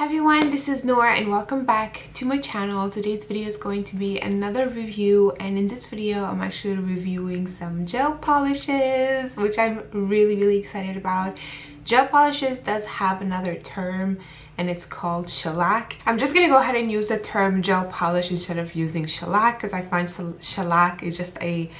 Hi everyone, this is Noor and welcome back to my channel. Today's video is going to be another review, and in this video I'm actually reviewing some gel polishes, which I'm really excited about. Gel polishes does have another term and it's called shellac. I'm just gonna go ahead and use the term gel polish instead of using shellac because I find shellac is just a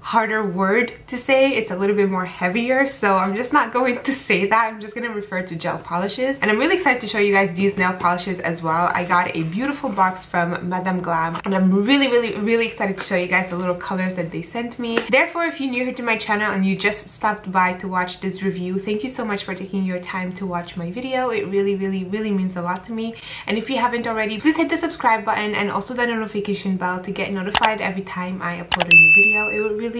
harder word to say. It's a little bit more heavier, so I'm just not going to say that. I'm just going to refer to gel polishes, and I'm really excited to show you guys these nail polishes as well. I got a beautiful box from Madam Glam, and I'm really excited to show you guys the little colors that they sent me. Therefore, if you're new here to my channel and you just stopped by to watch this review, thank you so much for taking your time to watch my video. It really means a lot to me, and if you haven't already, please hit the subscribe button and also the notification bell to get notified every time I upload a new video. It would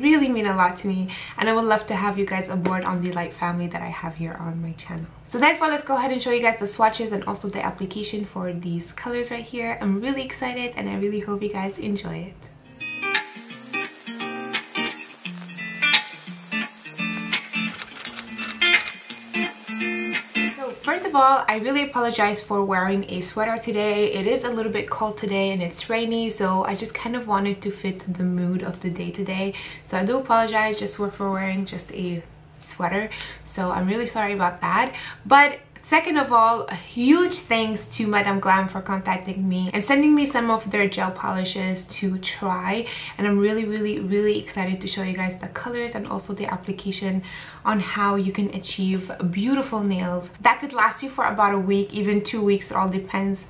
really mean a lot to me, and I would love to have you guys aboard on the light family that I have here on my channel. So therefore, let's go ahead and show you guys the swatches and also the application for these colors right here. I'm really excited and I really hope you guys enjoy it. First of all, I really apologize for wearing a sweater today. It is a little bit cold today and it's rainy, so I just kind of wanted to fit the mood of the day today. So I do apologize just for wearing just a sweater. So I'm really sorry about that. But second of all, huge thanks to Madam Glam for contacting me and sending me some of their gel polishes to try, and I'm really excited to show you guys the colors and also the application on how you can achieve beautiful nails that could last you for about a week, even 2 weeks. It all depends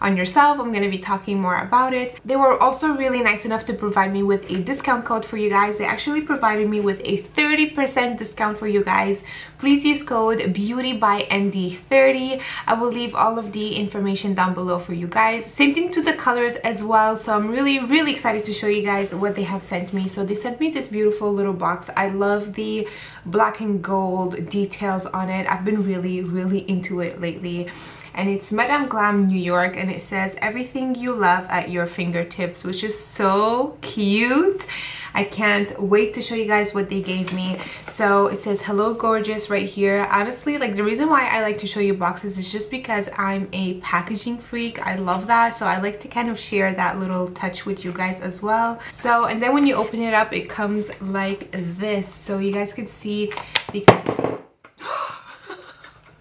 on yourself. I'm going to be talking more about it. They were also really nice enough to provide me with a discount code for you guys. They actually provided me with a 30% discount for you guys. Please use code BEAUTYBYND30. I will leave all of the information down below for you guys. Same thing to the colors as well. So I'm really excited to show you guys what they have sent me. So they sent me this beautiful little box. I love the black and gold details on it. I've been really into it lately. And it's Madam Glam New York, and it says everything you love at your fingertips, which is so cute. I can't wait to show you guys what they gave me. So it says hello gorgeous right here. Honestly, like, the reason why I like to show you boxes is just because I'm a packaging freak. I love that, so I like to kind of share that little touch with you guys as well. So, and then when you open it up, it comes like this, so you guys can see the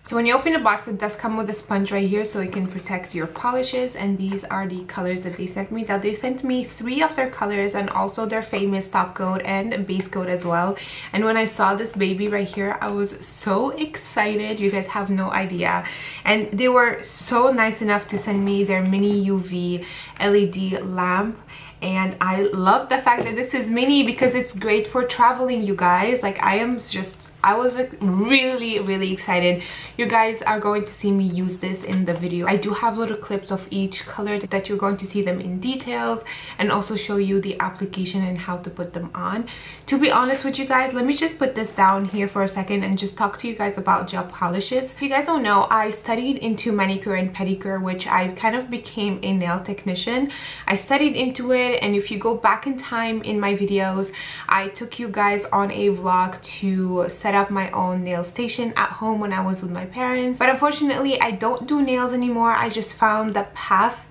so when you open the box, it does come with a sponge right here so it can protect your polishes. And these are the colors that they sent me. Now they sent me three of their colors and also their famous top coat and base coat as well. And when I saw this baby right here, I was so excited. You guys have no idea. And they were so nice enough to send me their mini UV LED lamp. And I love the fact that this is mini because it's great for traveling, you guys. Like, I was like, really excited. You guys are going to see me use this in the video. I do have little clips of each color that you're going to see them in details and also show you the application and how to put them on. To be honest with you guys, let me just put this down here for a second and just talk to you guys about gel polishes. If you guys don't know, I studied into manicure and pedicure, which I kind of became a nail technician. I studied into it, and if you go back in time in my videos, I took you guys on a vlog to set up my own nail station at home when I was with my parents. But unfortunately, I don't do nails anymore. I just found the path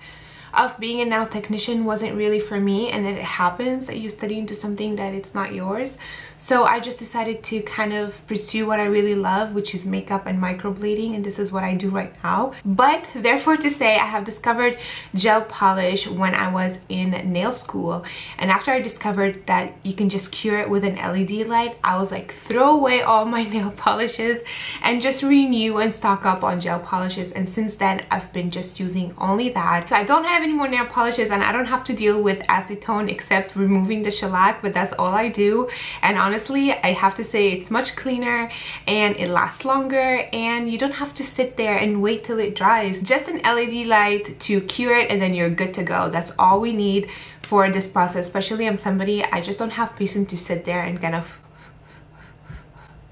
of being a nail technician wasn't really for me, and then it happens that you study into something that it's not yours. So I just decided to kind of pursue what I really love, which is makeup and microblading, and this is what I do right now. But therefore to say, I have discovered gel polish when I was in nail school, and after I discovered that you can just cure it with an LED light, I was like, throw away all my nail polishes and just renew and stock up on gel polishes. And since then, I've been just using only that. So I don't have any more nail polishes, and I don't have to deal with acetone except removing the shellac, but that's all I do. And honestly, I have to say it's much cleaner and it lasts longer, and you don't have to sit there and wait till it dries. Just an LED light to cure it, and then you're good to go. That's all we need for this process. Especially I'm somebody, I just don't have patience to sit there and kind of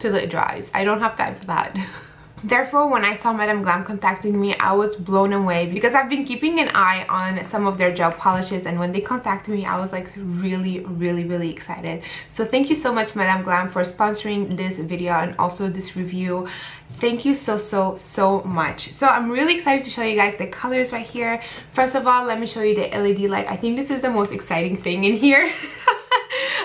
till it dries. I don't have time for that. Therefore, when I saw Madam Glam contacting me, I was blown away because I've been keeping an eye on some of their gel polishes, and when they contacted me, I was like really excited. So thank you so much, Madam Glam, for sponsoring this video and also this review. Thank you so much. So I'm really excited to show you guys the colors right here. First of all, let me show you the LED light. I think this is the most exciting thing in here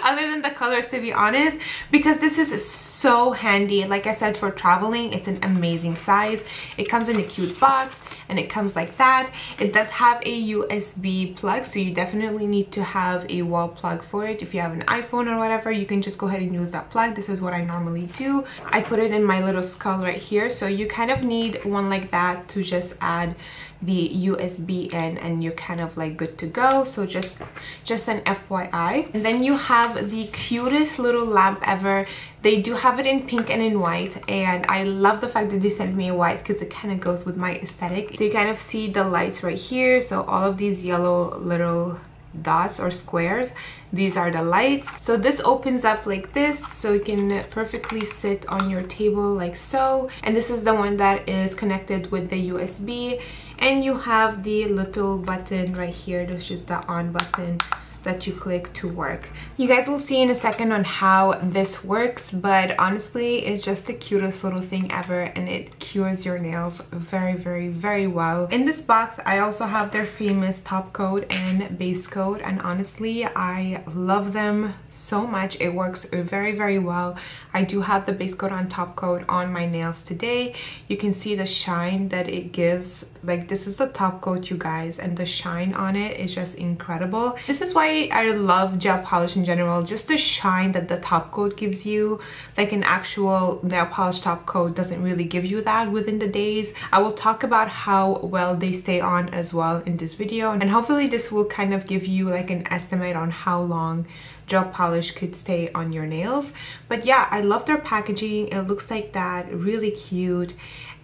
other than the colors, to be honest, because this is so handy. Like I said, for traveling, it's an amazing size. It comes in a cute box and it comes like that. It does have a USB plug, so you definitely need to have a wall plug for it. If you have an iPhone or whatever, you can just go ahead and use that plug. This is what I normally do. I put it in my little skull right here, so you kind of need one like that to just add the USB in, and you're kind of like good to go. So just an FYI. And then you have the cutest little lamp ever. They do have it in pink and in white, and I love the fact that they sent me a white because it kind of goes with my aesthetic. So you kind of see the lights right here. So all of these yellow little dots or squares, these are the lights. So this opens up like this, so it can perfectly sit on your table like so. And this is the one that is connected with the USB, and you have the little button right here, which is the on button that you click to work. You guys will see in a second on how this works, but honestly, it's just the cutest little thing ever, and it cures your nails very well. In this box, I also have their famous top coat and base coat, and honestly, I love them so much. It works very well. I do have the base coat and top coat on my nails today. You can see the shine that it gives. Like, this is the top coat, you guys, and the shine on it is just incredible. This is why I love gel polish in general, just the shine that the top coat gives you. Like, an actual nail polish top coat doesn't really give you that within the days. I will talk about how well they stay on as well in this video, and hopefully this will kind of give you like an estimate on how long gel polish could stay on your nails. But yeah, I love their packaging. It looks like that, really cute,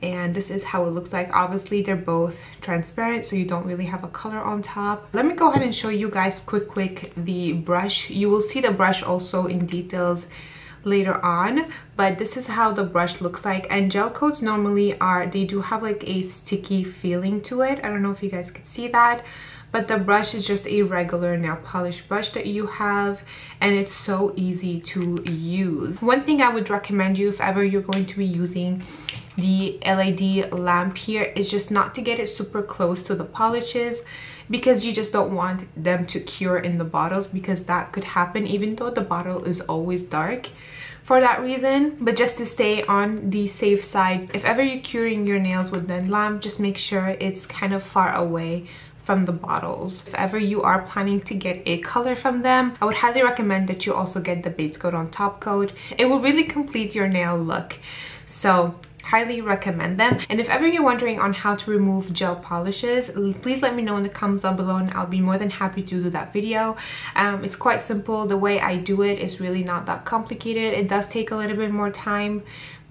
and this is how it looks like. Obviously, they're both transparent, so you don't really have a color on top. Let me go ahead and show you guys quick the brush. You will see the brush also in details later on, but this is how the brush looks like. And gel coats normally are, they do have like a sticky feeling to it. I don't know if you guys could see that, but the brush is just a regular nail polish brush that you have, and it's so easy to use. One thing I would recommend you, if ever you're going to be using the LED lamp here, is just not to get it super close to the polishes, because you just don't want them to cure in the bottles, because that could happen, even though the bottle is always dark for that reason. But just to stay on the safe side, if ever you're curing your nails with the lamp, just make sure it's kind of far away from the bottles. If ever you are planning to get a color from them, I would highly recommend that you also get the base coat on top coat. It will really complete your nail look, so highly recommend them. And if ever you're wondering on how to remove gel polishes, please let me know in the comments down below, and I'll be more than happy to do that video. It's quite simple. The way I do it is really not that complicated. It does take a little bit more time,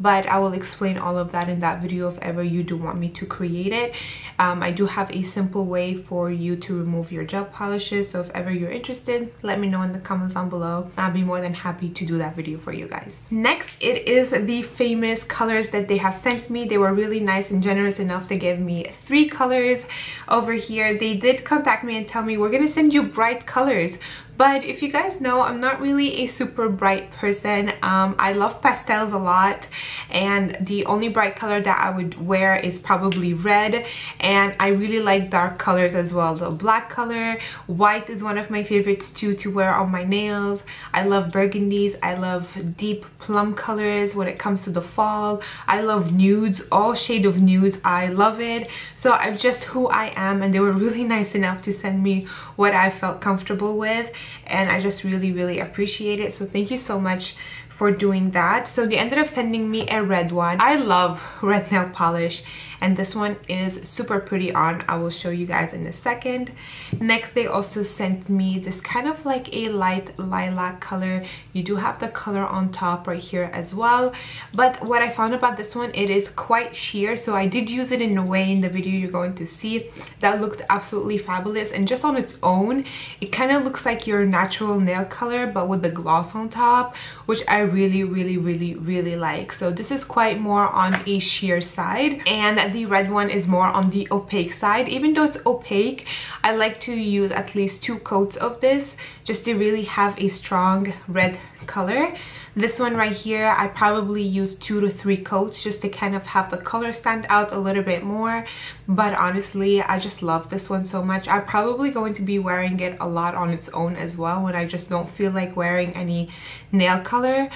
but I will explain all of that in that video if ever you do want me to create it. I do have a simple way for you to remove your gel polishes, so if ever you're interested, let me know in the comments down below. I'll be more than happy to do that video for you guys. Next, it is the famous colors that they have sent me. They were really nice and generous enough to give me 3 colors over here. They did contact me and tell me, we're gonna send you bright colors. But if you guys know, I'm not really a super bright person. I love pastels a lot, and the only bright color that I would wear is probably red, and I really like dark colors as well. The black color, white is one of my favorites too to wear on my nails. I love burgundies, I love deep plum colors when it comes to the fall. I love nudes, all shade of nudes, I love it. So I'm just who I am, and they were really nice enough to send me what I felt comfortable with, and I just really appreciate it. So thank you so much for doing that. So they ended up sending me a red one. I love red nail polish, and this one is super pretty on. I will show you guys in a second. Next, they also sent me this kind of like a light lilac color. You do have the color on top right here as well, but what I found about this one, it is quite sheer, so I did use it in a way in the video you're going to see that looked absolutely fabulous. And just on its own, it kind of looks like your natural nail color, but with the gloss on top, which I really like. So this is quite more on a sheer side, and the red one is more on the opaque side. Even though it's opaque, I like to use at least 2 coats of this just to really have a strong red color. This one right here, I probably use 2 to 3 coats just to kind of have the color stand out a little bit more. But honestly, I just love this one so much. I'm probably going to be wearing it a lot on its own as well when I just don't feel like wearing any nail color.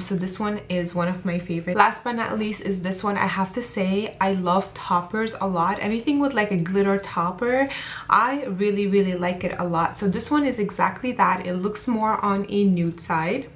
So this one is one of my favorites. Last but not least is this one. I have to say, I love toppers a lot. Anything with like a glitter topper, I really like it a lot. So this one is exactly that. It looks more on a nude side,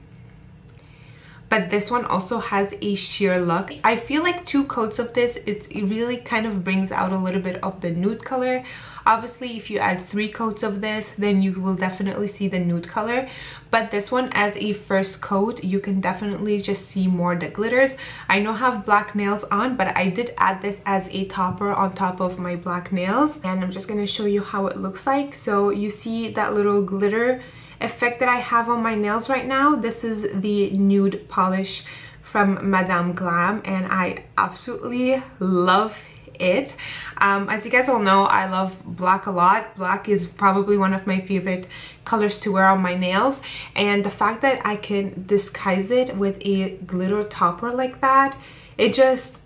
but this one also has a sheer look. I feel like 2 coats of this, it really kind of brings out a little bit of the nude color. Obviously, if you add 3 coats of this, then you will definitely see the nude color. But this one, as a first coat, you can definitely just see more the glitters. I know I have black nails on, but I did add this as a topper on top of my black nails. And I'm just going to show you how it looks like. So you see that little glitter effect that I have on my nails right now. This is the nude polish from Madam Glam, and I absolutely love it. As you guys all know, I love black a lot. Black is probably one of my favorite colors to wear on my nails, and the fact that I can disguise it with a glitter topper like that, it just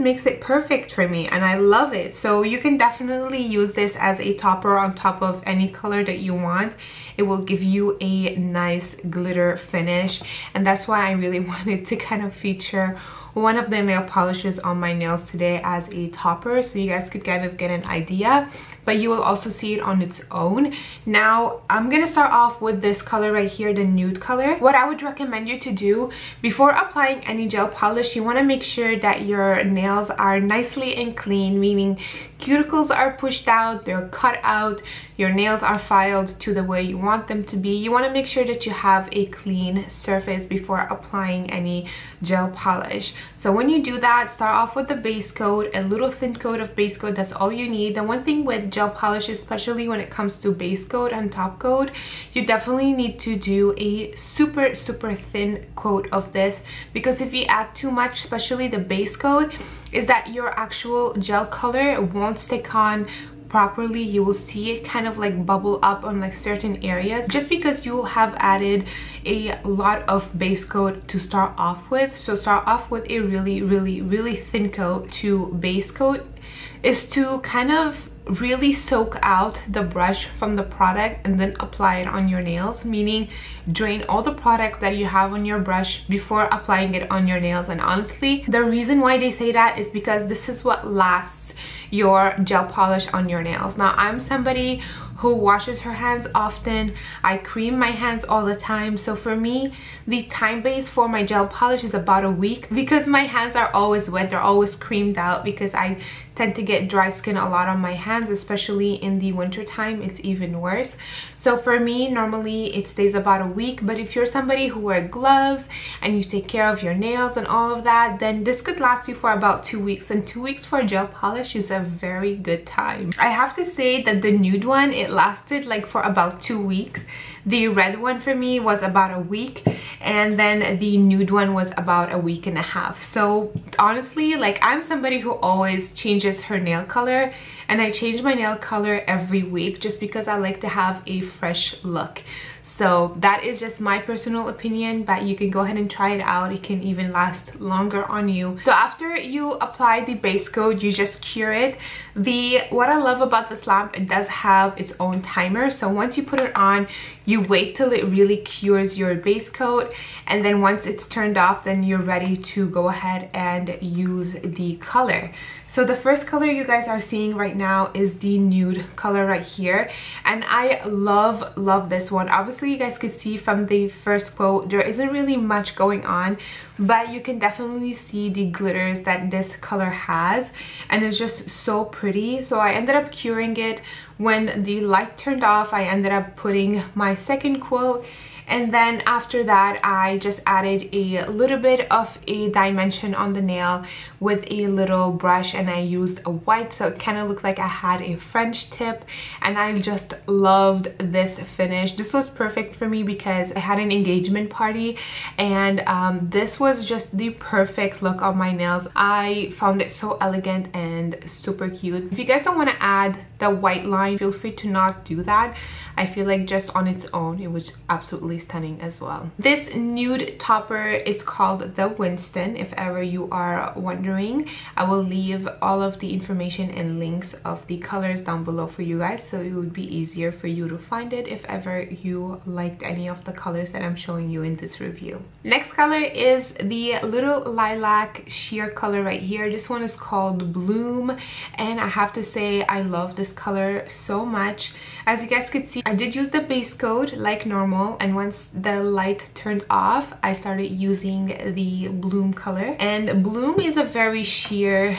makes it perfect for me, and I love it. So you can definitely use this as a topper on top of any color that you want. It will give you a nice glitter finish, and that's why I really wanted to kind of feature one of the nail polishes on my nails today as a topper, so you guys could kind of get an idea, but you will also see it on its own. Now I'm gonna start off with this color right here, the nude color. What I would recommend you to do before applying any gel polish, you want to make sure that your nails are nicely and clean, meaning cuticles are pushed out, they're cut out, your nails are filed to the way you want them to be. You want to make sure that you have a clean surface before applying any gel polish. So when you do that, start off with the base coat, a little thin coat of base coat, that's all you need. The one thing with gel polish, especially when it comes to base coat and top coat, you definitely need to do a super thin coat of this, because if you add too much, especially the base coat, is that your actual gel color won't stick on properly. You will see it kind of like bubble up on like certain areas, just because you have added a lot of base coat to start off with. So start off with a really thin coat to base coat, is to kind of really soak out the brush from the product and then apply it on your nails, meaning drain all the product that you have on your brush before applying it on your nails. And honestly, the reason why they say that is because this is what lasts your gel polish on your nails. Now I'm somebody who washes her hands often. I cream my hands all the time, so for me the time base for my gel polish is about a week, because my hands are always wet, they're always creamed out, because I tend to get dry skin a lot on my hands, especially in the winter time, it's even worse. So for me, normally it stays about a week, but if you're somebody who wears gloves and you take care of your nails and all of that, then this could last you for about 2 weeks, and 2 weeks for gel polish is a very good time. I have to say that the nude one, it lasted like for about 2 weeks. The red one for me was about a week, and then the nude one was about a week and a half. So honestly, like, I'm somebody who always changes her nail color, and I change my nail color every week just because I like to have a fresh look. So that is just my personal opinion, but you can go ahead and try it out. It can even last longer on you. So after you apply the base coat, you just cure it. What I love about this lamp, it does have its own timer. So once you put it on, you wait till it really cures your base coat, and then once it's turned off, then you're ready to go ahead and use the color. So the first color you guys are seeing right now is the nude color right here, and I love this one. Obviously, you guys could see from the first coat there isn't really much going on, but you can definitely see the glitters that this color has, and it's just so pretty. So I ended up curing it. When the light turned off, I ended up putting my second coat, And then after that, I just added a little bit of a dimension on the nail with a little brush, and I used a white, so it kind of looked like I had a French tip. And I just loved this finish. This was perfect for me because I had an engagement party, and this was just the perfect look on my nails. I found it so elegant and super cute. If you guys don't want to add the white line, feel free to not do that. I feel like just on its own it was absolutely stunning as well. This nude topper, it's called the Winston, if ever you are wondering. I will leave all of the information and links of the colors down below for you guys, so it would be easier for you to find it if ever you liked any of the colors that I'm showing you in this review. Next color is the little lilac sheer color right here. This one is called Bloom, and I have to say I love this color so much. As you guys could see, I did use the base coat like normal, and once the light turned off, I started using the Bloom color. And Bloom is a very sheer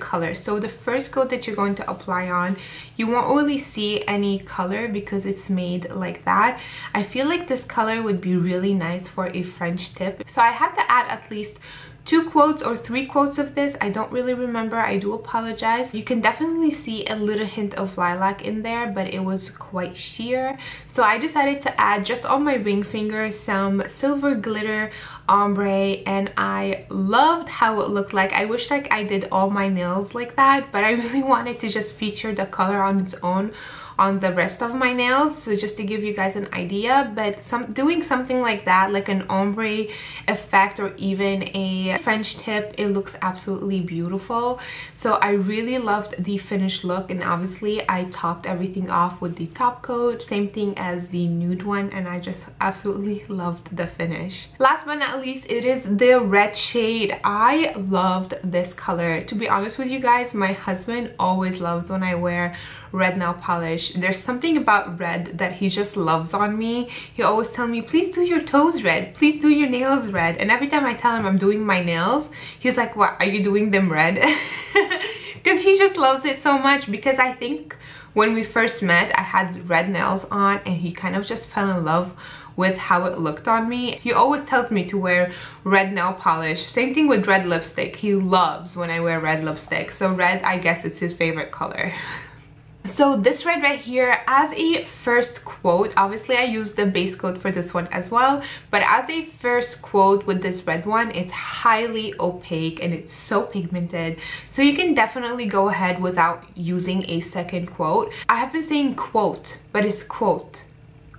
color, so the first coat that you're going to apply on, you won't really see any color because it's made like that. I feel like this color would be really nice for a French tip, so I had to add at least 2 quotes or 3 quotes of this. I don't really remember, I do apologize. You can definitely see a little hint of lilac in there, but it was quite sheer, so I decided to add just on my ring finger some silver glitter ombre, and I loved how it looked like. I wish like I did all my nails like that, but I really wanted to just feature the color on its own on the rest of my nails, so just to give you guys an idea. But doing something like that, like an ombre effect or even a French tip, it looks absolutely beautiful. So I really loved the finished look, and obviously I topped everything off with the top coat, same thing as the nude one, and I just absolutely loved the finish. Last but not least, it is the red shade. I loved this color. To be honest with you guys, my husband always loves when I wear red nail polish. There's something about red that he just loves on me. He always tells me, please do your toes red, please do your nails red. And every time I tell him I'm doing my nails, he's like, what, are you doing them red? Because he just loves it so much. Because I think when we first met, I had red nails on, and he kind of just fell in love with how it looked on me. He always tells me to wear red nail polish. Same thing with red lipstick. He loves when I wear red lipstick. So red, I guess it's his favorite color. So this red right here, as a first quote, obviously I used the base coat for this one as well, but as a first quote with this red one, it's highly opaque and it's so pigmented, so you can definitely go ahead without using a second quote. I have been saying quote, but it's quote,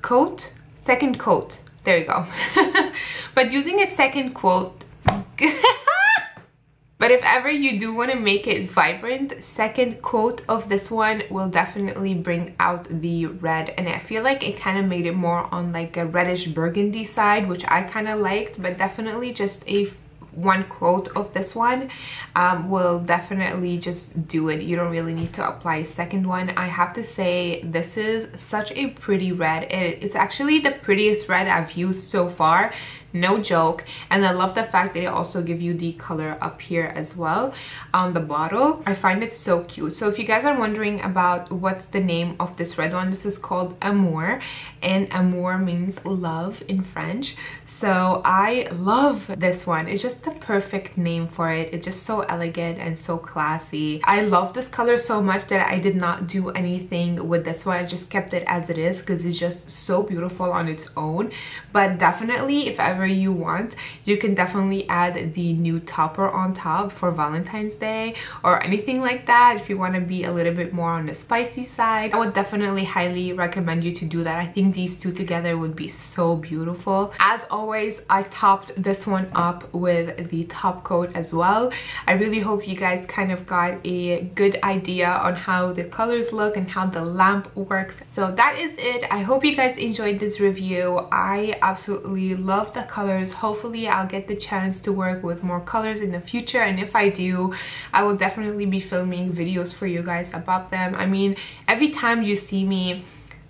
coat, second coat, there you go. But using a second quote, but if ever you do want to make it vibrant, second coat of this one will definitely bring out the red. And I feel like it kind of made it more on like a reddish burgundy side, which I kind of liked, but definitely just a one coat of this one will definitely just do it. You don't really need to apply a second one. I have to say, this is such a pretty red. It's actually the prettiest red I've used so far, no joke. And I love the fact that it also gives you the color up here as well on the bottle. I find it so cute. So if you guys are wondering about what's the name of this red one, this is called Amour, and Amour means love in French. So I love this one. It's just the perfect name for it. It's just so elegant and so classy. I love this color so much that I did not do anything with this one. I just kept it as it is because it's just so beautiful on its own. But definitely, if ever you want, you can definitely add the nude topper on top for Valentine's Day or anything like that. If you want to be a little bit more on the spicy side, I would definitely highly recommend you to do that. I think these two together would be so beautiful. As always, I topped this one up with the top coat as well. I really hope you guys kind of got a good idea on how the colors look and how the lamp works. So that is it. I hope you guys enjoyed this review. I absolutely love the colors. Hopefully I'll get the chance to work with more colors in the future, and if I do, I will definitely be filming videos for you guys about them. I mean, every time you see me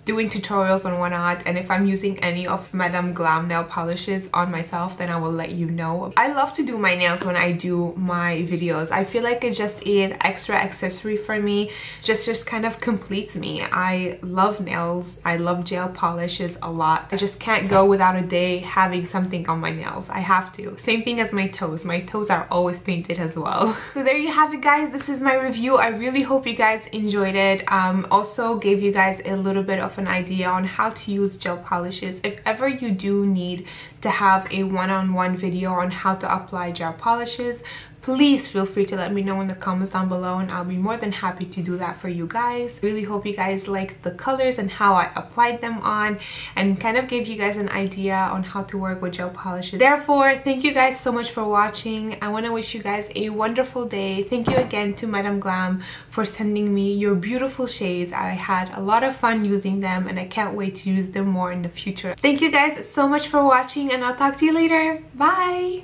doing tutorials on one art, and if I'm using any of Madam Glam nail polishes on myself, then I will let you know. I love to do my nails when I do my videos. I feel like it's just an extra accessory for me, just kind of completes me. I love nails, I love gel polishes a lot. I just can't go without a day having something on my nails. I have to. Same thing as my toes. My toes are always painted as well. So there you have it, guys. This is my review. I really hope you guys enjoyed it. Also gave you guys a little bit of an idea on how to use gel polishes. If ever you do need to have a one-on-one video on how to apply gel polishes, please feel free to let me know in the comments down below, and I'll be more than happy to do that for you guys. Really hope you guys liked the colors and how I applied them on, and kind of gave you guys an idea on how to work with gel polishes. Therefore, thank you guys so much for watching. I want to wish you guys a wonderful day. Thank you again to Madam Glam for sending me your beautiful shades. I had a lot of fun using them, and I can't wait to use them more in the future. Thank you guys so much for watching, and I'll talk to you later. Bye!